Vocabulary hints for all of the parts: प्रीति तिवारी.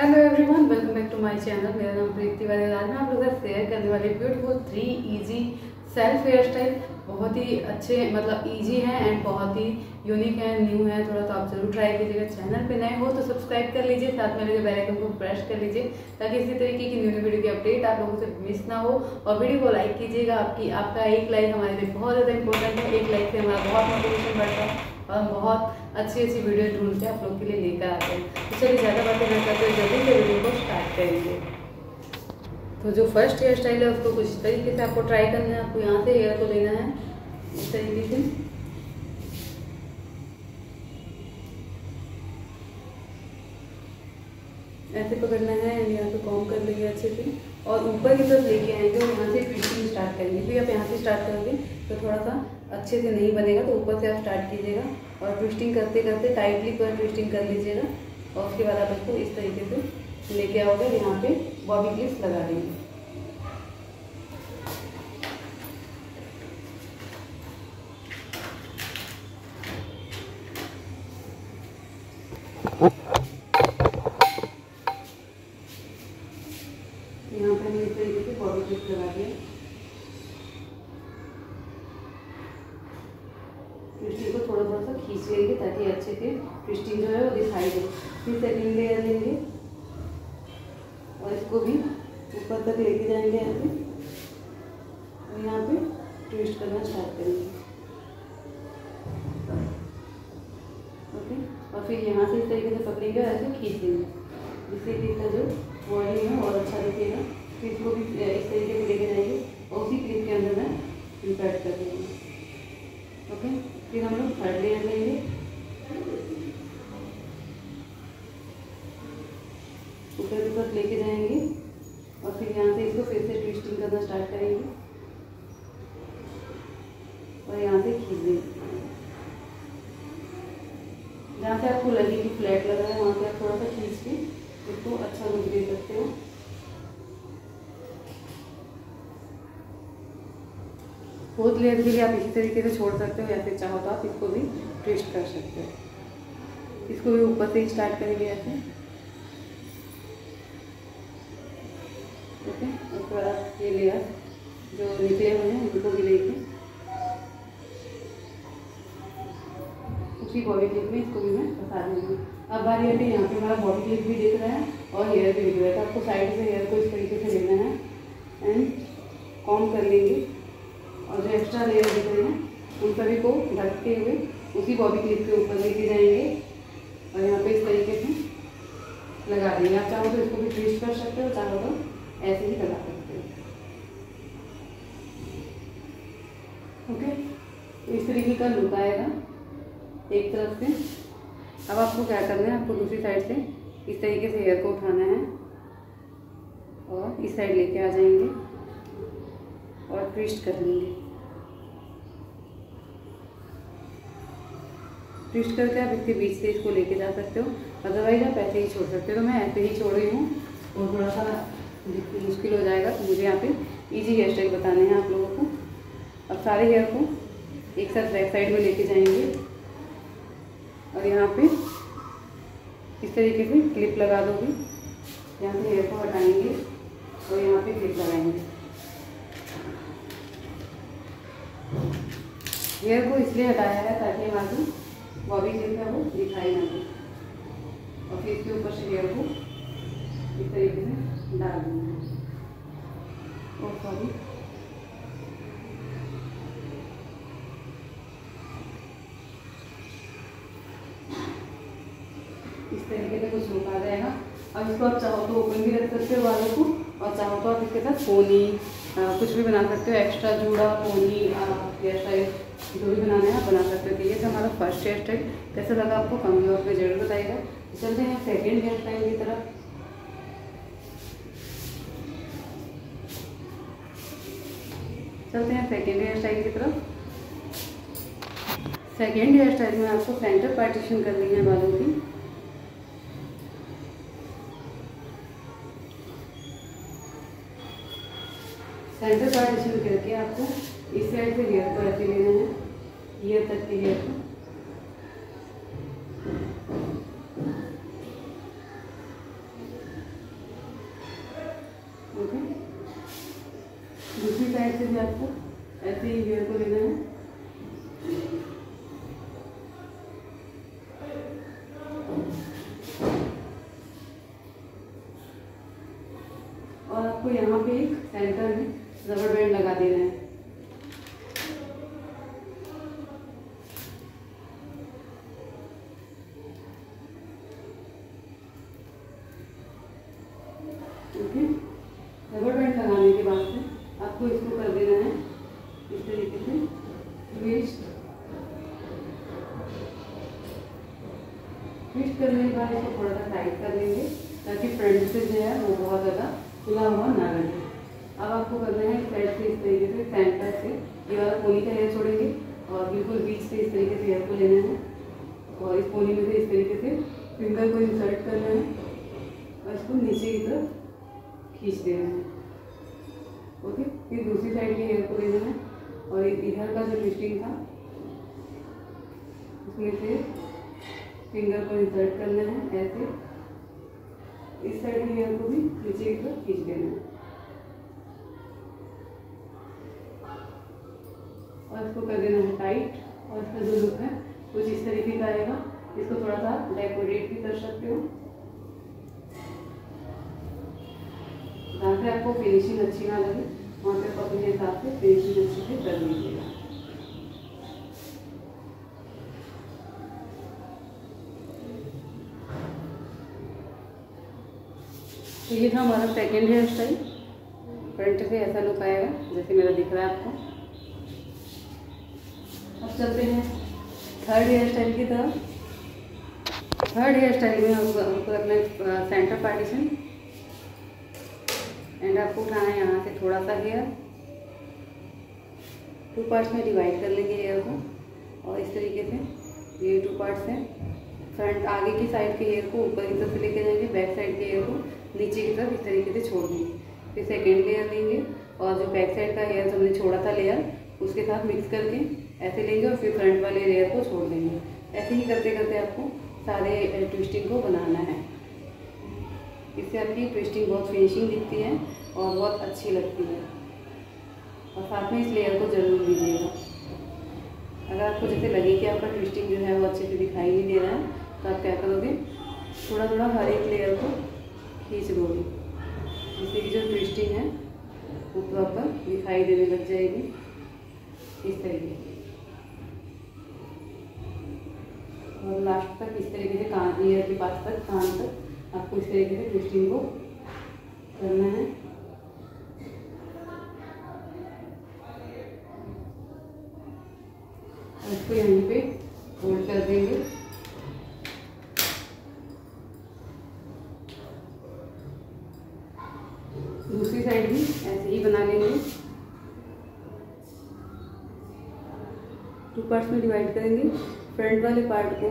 Hello everyone, welcome back to my channel. मेरा नाम प्रीति तिवारी। आज मैं आप लोगों से शेयर करने वाली beautiful 3 easy self hair style, बहुत ही अच्छे मतलब इजी हैं एंड बहुत ही यूनिक है, न्यू है थोड़ा, तो आप जरूर ट्राई कीजिएगा। चैनल पे नए हो तो सब्सक्राइब कर लीजिए, साथ में लगे बेल आइकन को प्रेस कर लीजिए ताकि इसी तरीके की न्यू वीडियो की अपडेट आप लोगों से मिस ना हो। और वीडियो को लाइक कीजिएगा, आपका एक लाइक हमारे लिए बहुत ज़्यादा इंपॉर्टेंट है। एक लाइक से हमारा बहुत मोटिवेशन बढ़ता है और हम बहुत अच्छी अच्छी वीडियो ढूंढ के आप लोग के लिए लेकर आते हैं। तो चलिए ज़्यादा बातें ना करते हुए जल्दी से वीडियो को स्टार्ट करेंगे। तो जो फर्स्ट हेयर स्टाइल है उसको कुछ तरीके से आपको ट्राई करना है। आपको यहाँ से हेयर को लेना है इस तरीके से, ऐसे पकड़ना है एंड यहाँ पे कॉम कर लेंगे अच्छे से और ऊपर की तरफ लेके आएंगे और यहाँ से फिटिंग स्टार्ट करेंगे। फिर आप यहाँ से स्टार्ट करेंगे तो थोड़ा सा अच्छे से नहीं बनेगा, तो ऊपर से आप स्टार्ट कीजिएगा और ट्विस्टिंग करते करते टाइटली पर ट्विस्टिंग कर लीजिएगा। और उसके बाद आप इसको इस तरीके से लेके आओगे, यहाँ पे बॉबी क्लिप्स लगा देंगे। यहाँ पे हमने इस तरीके से बॉबी क्लिप्स लगा दिए। ट्विस्टिंग को थोड़ा थोड़ा सा खींच लेंगे ताकि अच्छे से ट्विस्टिंग जो है वो दिखाई दे। फिर सेकंड लेयर लेंगे और इसको भी ऊपर तक लेके जाएंगे ऐसे और यहाँ पे ट्विस्ट करना स्टार्ट करेंगे। ओके, और फिर यहाँ से इस तरीके से पकड़ेंगे और ऐसे खींच लेंगे जिससे कि इसका जो बॉडी है और अच्छा दिखेगा। फिर इसको भी इस तरीके से लेके जाएंगे और उसी क्लिप के अंदर में इंसर्ट कर देंगे। ओके, फिर हम लोग थर्ड लेयर लेंगे ऊपर ऊपर लेके जाएंगे और फिर यहाँ से इसको फिर से ट्विस्टिंग करना स्टार्ट करेंगे और यहाँ से खींच देंगे। जहाँ से आपको लगे कि फ्लैट लग रहा है वहाँ से आप थोड़ा सा खींच के इसको अच्छा लुक दे सकते हो। फोर्थ लेयर के लिए आप इसी तरीके से छोड़ सकते हो, ऐसे चाहो तो आप इसको भी ट्विस्ट कर सकते हो। इसको भी ऊपर से ही स्टार्ट करेंगे ऐसे। ओके, उसके बाद आप ये लेयर जो निकले हुए हैं उनको भी लेके उसी बॉडी क्लिप में इसको भी मैं फंसा दूँगी। अब बारी आती है, यहाँ पे हमारा बॉडी क्लिप भी दिख रहा है और हेयर भी दिख रहा है, तो आपको साइड से हेयर को इस तरीके से लेना है एंड कॉम कर लेंगे और जो एक्स्ट्रा लेयर दिख रहे हैं उन सभी को ढकते हुए उसी बॉबी क्लिप के ऊपर लेके जाएंगे और यहाँ पे इस तरीके से लगा देंगे। आप चाहो तो इसको भी ट्विस्ट कर सकते हो, चाहो तो ऐसे ही लगा सकते हो। ओके, इस तरीके का लुक आएगा एक तरफ से। अब आपको क्या करना है, आपको दूसरी साइड से इस तरीके से हेयर को उठाना है और इस साइड लेके आ जाएंगे और ट्विस्ट कर लेंगे। ट्विस्ट करके आप इसके बीच से इसको लेके जा सकते हो, अदरवाइज आप ऐसे ही छोड़ सकते हो। तो मैं ऐसे ही छोड़ रही हूँ और थोड़ा सा मुश्किल हो जाएगा, तो मुझे यहाँ पे इजी हेयर स्टाइल बताने हैं आप लोगों को। अब सारे हेयर को एक साथ बैक साइड में लेके जाएंगे और यहाँ पे इस तरीके से क्लिप लगा दोगे। यहाँ से हेयर को हटाएंगे और यहाँ पे क्लिप लगाएंगे। हेयर को इसलिए हटाया है ताकि हमारी बॉबी क्लिप है वो दिखाई ना दे। और फिर इसके ऊपर से हेयर को इस तरीके से डाल देना है। और सॉरी, इस तरीके से कुछ लुक आ जाएगा। अब इसको आप चाहो तो ओपन भी रख सकते हो बालों को और चाहो तो आप इसके साथ पोनी कुछ भी बना सकते हो। एक्स्ट्रा जूड़ा, पोनी, हेयर स्टाइल जो भी बनाना है आप बना सकते हो। तो ये था हमारा फर्स्ट हेयर स्टाइल, कैसा लगा आपको कमेंट बॉक्स में जरूर बताइएगा। चलते हैं सेकेंड हेयर स्टाइल की तरफ। सेकेंड हेयर स्टाइल में आपको सेंटर पार्टीशन करनी है बालों की। सेंटर पार्टीशन करके आपको इस साइड से हेयर को ऐसे लेना है, हेयर तक के हेयर को, ठीक है। दूसरी साइड से भी आपको ऐसे ही हेयर को लेना है। और आपको यहाँ पे एक सेंटर में रबर बैंड लगा देना है। रबर बैंड लगाने के बाद से आपको इसको कर देना है इस तरीके से ट्विस्ट करने के बाद इसको थोड़ा सा टाइट कर देंगे ताकि फ्रंट से जो है वो बहुत ज़्यादा खुला हुआ ना रहे। अब आपको करना है साइड से इस तरीके से सेंटर से ये वाला पोनी का हेयर छोड़ेंगे और बिल्कुल बीच से इस तरीके से हेयर को लेना है और इस पोनी में से इस तरीके से फिंगर को इंसर्ट करना है और इसको नीचे की तरफ खींच देना है। ओके, फिर दूसरी साइड के हेयर को लेना है और इधर का जो ट्विस्टिंग था उसमें से फिंगर को इंसर्ट करना है ऐसे। इस साइड के हेयर को भी नीचे की तरफ खींच देना है और इसको कर देना है टाइट। और इसका जो लुक है कुछ इस तरीके का आएगा। इसको थोड़ा सा डेकोरेट भी कर सकते हो जहाँ पे आपको फिनिशिंग अच्छी ना लगे वहाँ पे अपने हिसाब से फिनिशिंग अच्छे से कर लीजिएगा। तो ये था हमारा सेकेंड हेयर स्टाइल। फ्रंट से ऐसा लुक आएगा जैसे मेरा दिख रहा है आपको। अब चलते हैं थर्ड हेयर स्टाइल की तरफ। थर्ड हेयर स्टाइल में हम अपना सेंटर पार्टीशन एंड आपको उठाना है यहाँ से थोड़ा सा हेयर। 2 पार्ट्स में डिवाइड कर लेंगे हेयर को और इस तरीके से ये 2 पार्ट्स हैं। फ्रंट आगे की साइड के हेयर को ऊपर की तरफ से लेके जाएंगे, बैक साइड के हेयर को नीचे की तरफ इस तरीके से छोड़ देंगे। फिर सेकेंड लेयर लेंगे और जो बैक साइड का हेयर हमने छोड़ा था लेयर उसके साथ मिक्स करके ऐसे लेंगे और फिर फ्रंट वाले लेयर को छोड़ देंगे। ऐसे ही करते करते आपको सारे ट्विस्टिंग को बनाना है। इससे आपकी ट्विस्टिंग बहुत फिनिशिंग दिखती है और बहुत अच्छी लगती है। और साथ में इस लेयर को जरूर लीजिएगा। अगर आपको जैसे लगे कि आपका ट्विस्टिंग जो है वो अच्छे से दिखाई नहीं दे रहा है तो आप क्या करोगे, थोड़ा थोड़ा हर एक लेयर को खींच लोगे जिससे कि जो ट्विस्टिंग है वो प्रॉपर दिखाई देने लग जाएगी। इस तरीके और लास्ट तक इस तरीके से कान ईयर के पास तक कान तक आपको इस तरीके से ट्विस्टिंग को करना है। इसको यहीं पे होल्ड कर देंगे। दूसरी साइड भी ऐसे ही बना लेंगे। 2 पार्ट्स में डिवाइड करेंगे। फ्रंट वाले पार्ट को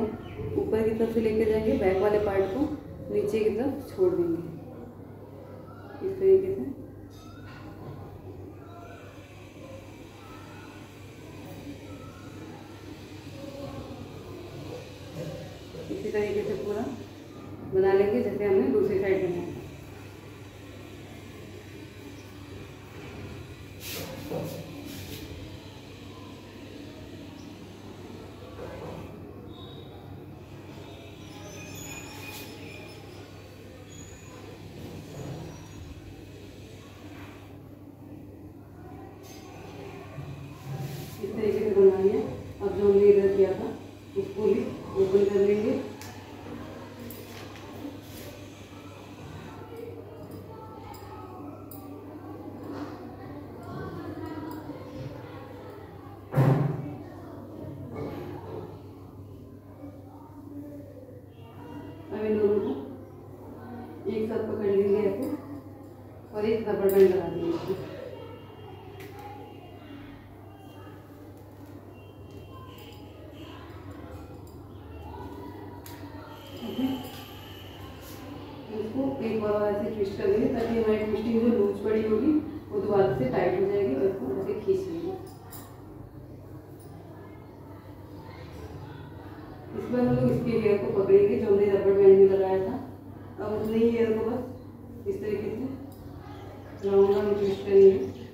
ऊपर की तरफ से लेके जाएंगे, बैक वाले पार्ट को नीचे की तरफ छोड़ देंगे इस तरीके से। इसी तरीके से पूरा बना लेंगे जैसे हमने दूसरी साइड बनाया। अब जो हमने इधर किया था उसको भी ओपन कर लेंगे। अब इन दोनों को एक साथ पकड़ लेंगे ऐसे और एक रबर बैंड लगा देंगे। एक बार ऐसे ट्विस्ट कर देंगे ताकि हमारी ट्विस्टिंग जो लूज पड़ी होगी वो दोबारा से टाइट हो जाएगी और इसको ऐसे खींच लेंगे। इस बार हम लोग इसके हेयर को पकड़ेंगे जो हमने रबर बैंड में लगाया था। अब अपने ही हेयर को बस इस तरीके से जाऊँगा मुझे इस पर नहीं।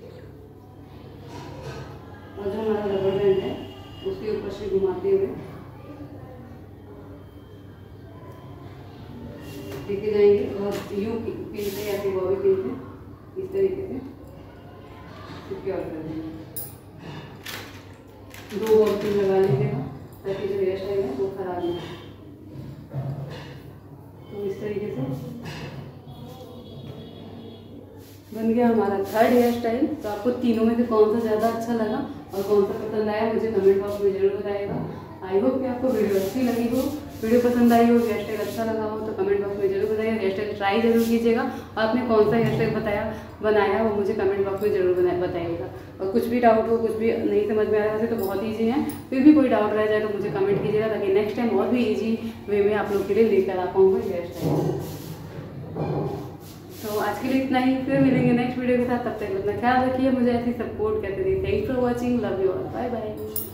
और जो हमारा रबर बैंड है उसके ऊपर से घुमाते हुए लेके जाएंगे और यू पिन पे या फिर बॉबी पिन पे इस तरीके से सिक्योर कर देंगे। दो बॉबी पिन लगा लीजिएगा ताकि जो हेयर स्टाइल है वो खराब ना हो। तो इस तरीके से बन गया हमारा थर्ड हेयर स्टाइल। तो आपको तीनों में से कौन सा ज़्यादा अच्छा लगा और कौन सा पसंद आया मुझे कमेंट बॉक्स में जरूर बताइएगा। आई होप कि आपको वीडियो अच्छी लगी हो, वीडियो पसंद आई हो, हेयर स्टाइल अच्छा लगा हो तो कमेंट बॉक्स में जरूर बताइए। हेयर स्टाइल ट्राई जरूर कीजिएगा और आपने कौन सा हेयर स्टाइल बनाया वो मुझे कमेंट बॉक्स में जरूर बताइएगा। और कुछ भी डाउट हो, कुछ भी नहीं समझ में आ रहा है तो बहुत ईजी है, फिर भी कोई डाउट रह जाए तो मुझे कमेंट कीजिएगा ताकि नेक्स्ट टाइम और भी ईजी वे में आप लोग के लिए लेकर आ पाऊँगा हेयर स्टाइल। तो आज के लिए इतना ही, फिर मिलेंगे नेक्स्ट वीडियो के साथ। तब तक अपना ख्याल रखिए, मुझे ऐसी सपोर्ट करते रहिए। Thanks for watching, love you all, bye bye.